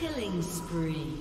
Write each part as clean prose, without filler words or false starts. Killing spree.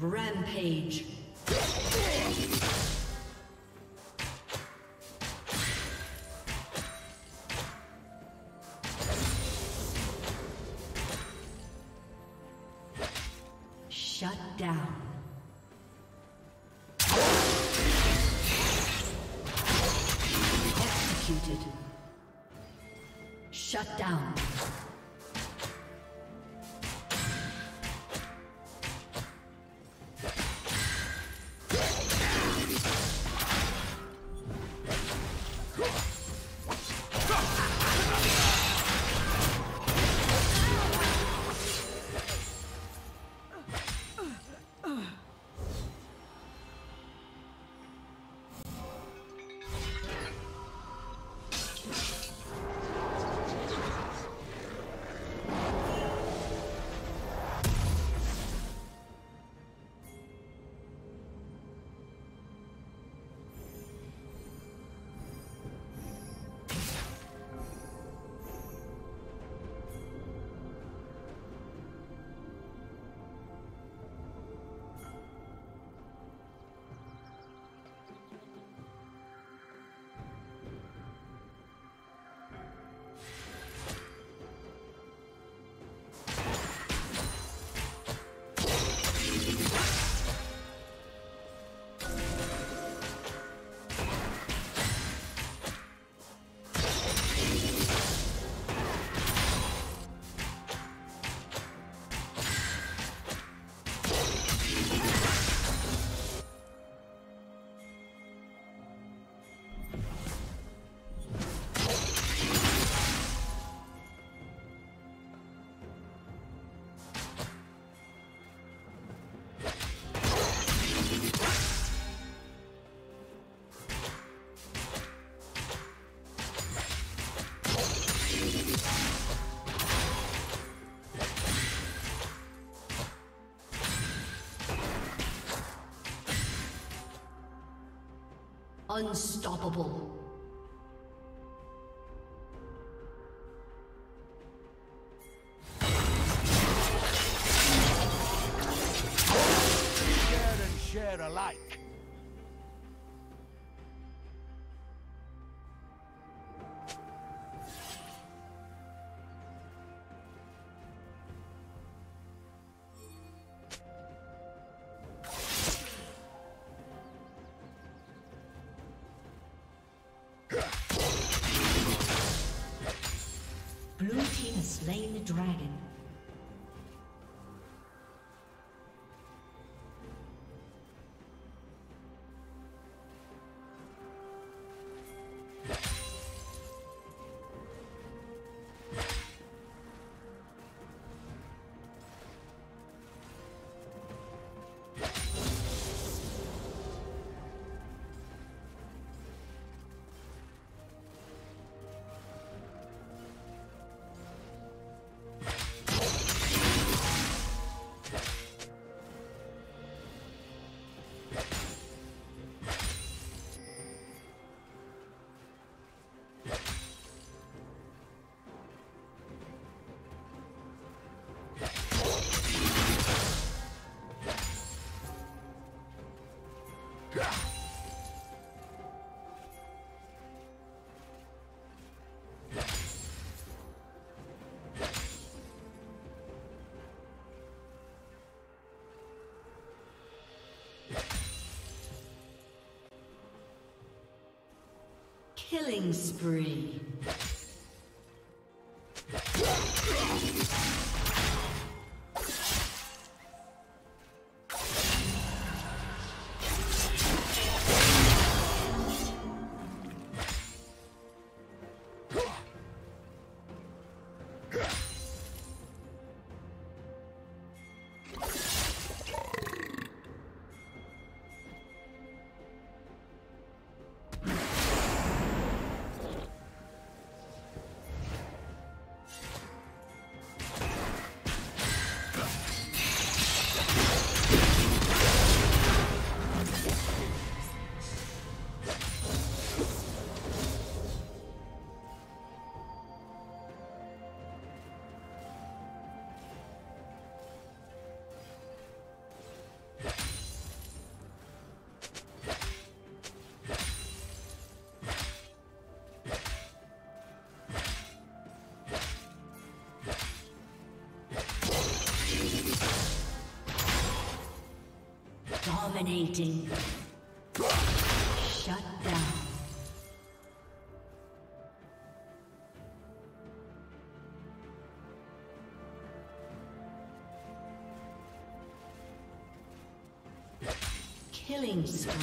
Rampage. Shut down. Executed. Shut down. Unstoppable. Share and share alike. Slain the dragon. Killing spree. Dominating. Shut down. Killing spree.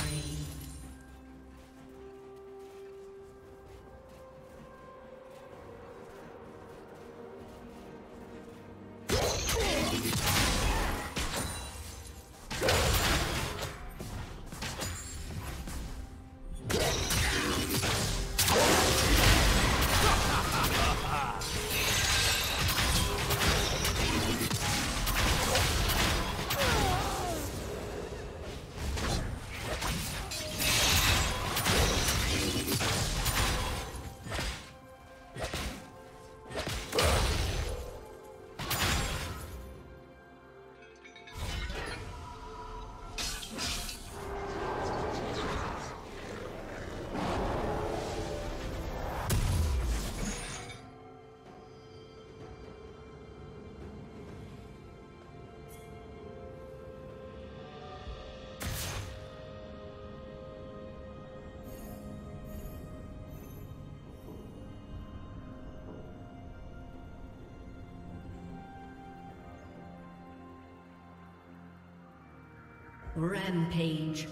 Rampage.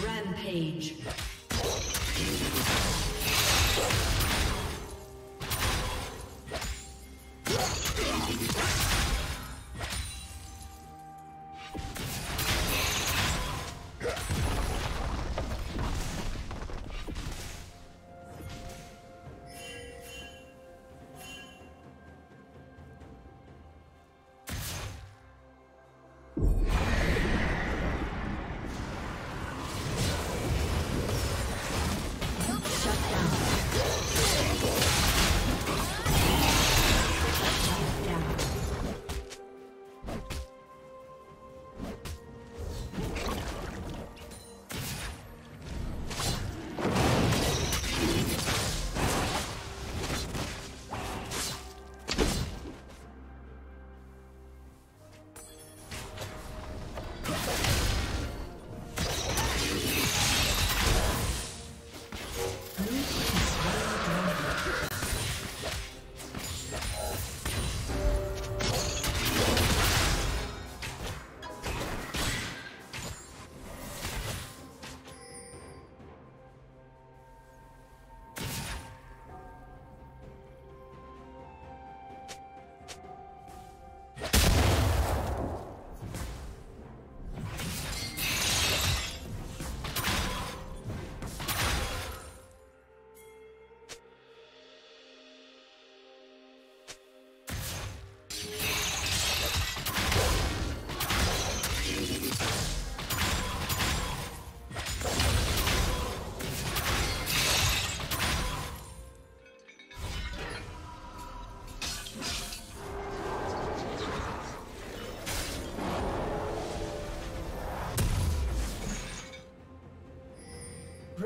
Rampage. Shut down.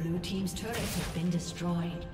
Blue team's turret has been destroyed.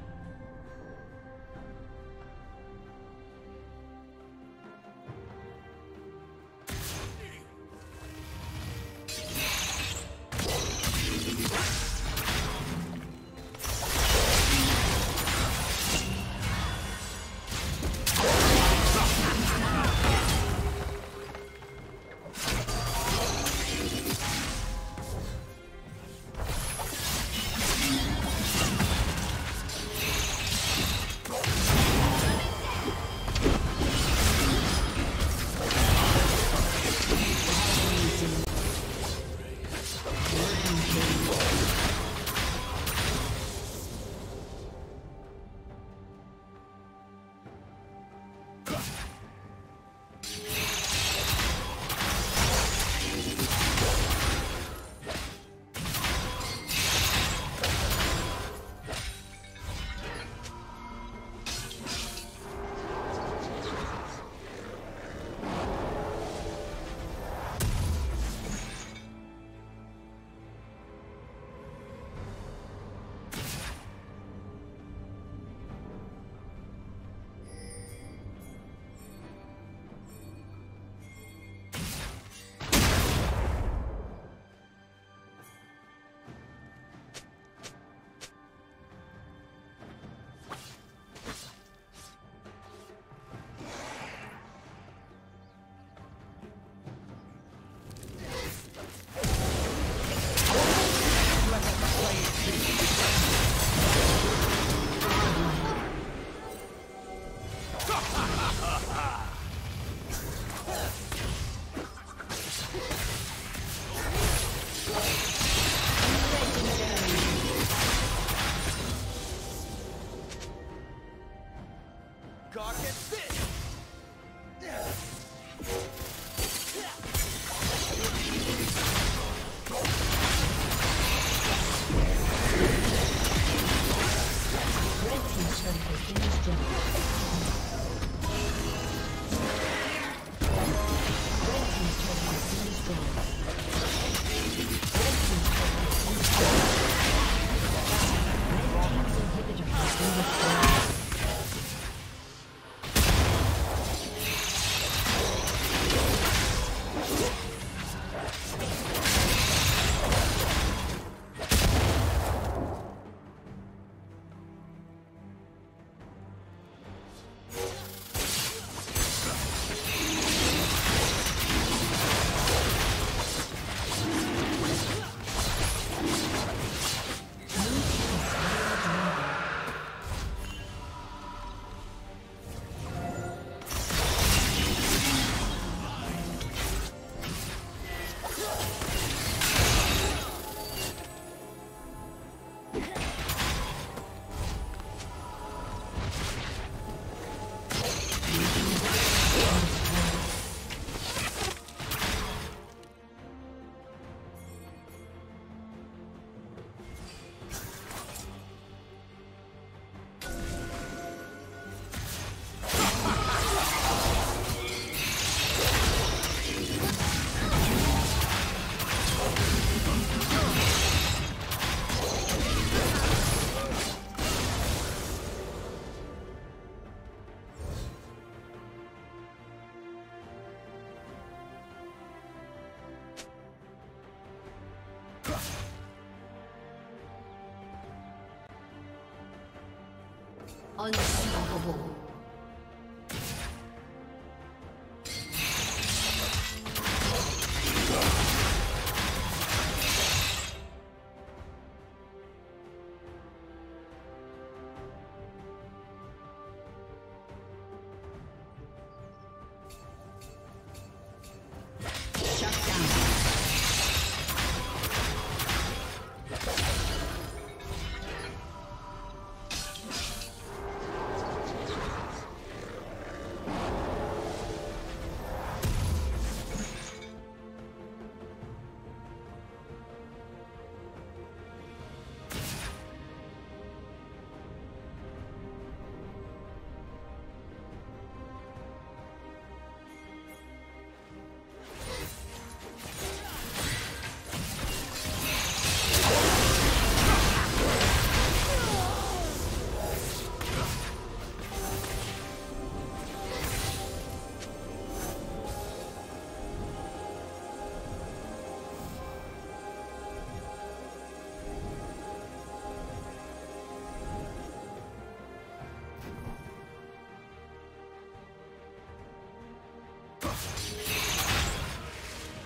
Unstoppable.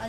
A